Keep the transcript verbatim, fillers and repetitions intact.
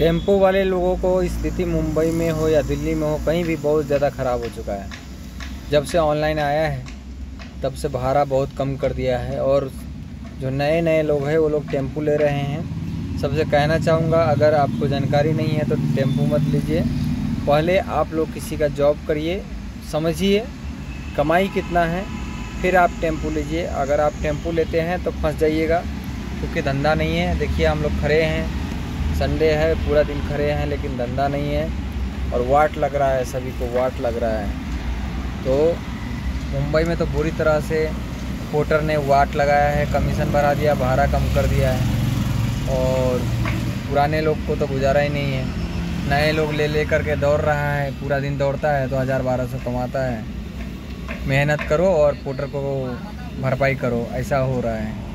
Tempo वाले लोगों को स्थिति मुंबई में हो या दिल्ली में हो, कहीं भी बहुत ज़्यादा ख़राब हो चुका है। जब से ऑनलाइन आया है तब से भाड़ा बहुत कम कर दिया है और जो नए नए लोग हैं वो लोग टेम्पो ले रहे हैं। सबसे कहना चाहूँगा, अगर आपको जानकारी नहीं है तो टेम्पो मत लीजिए। पहले आप लोग किसी का जॉब करिए, समझिए कमाई कितना है, फिर आप टेम्पो लीजिए। अगर आप टेम्पो लेते हैं तो फंस जाइएगा, क्योंकि धंधा नहीं है। देखिए हम लोग खड़े हैं, संडे है, पूरा दिन खड़े हैं, लेकिन धंधा नहीं है और वाट लग रहा है, सभी को वाट लग रहा है। तो मुंबई में तो बुरी तरह से पोर्टर ने वाट लगाया है, कमीशन बढ़ा दिया, भाड़ा कम कर दिया है और पुराने लोग को तो गुजारा ही नहीं है। नए लोग ले ले करके दौड़ रहा है, पूरा दिन दौड़ता है तो हज़ार बारह सौ कमाता है। मेहनत करो और पोर्टर को भरपाई करो, ऐसा हो रहा है।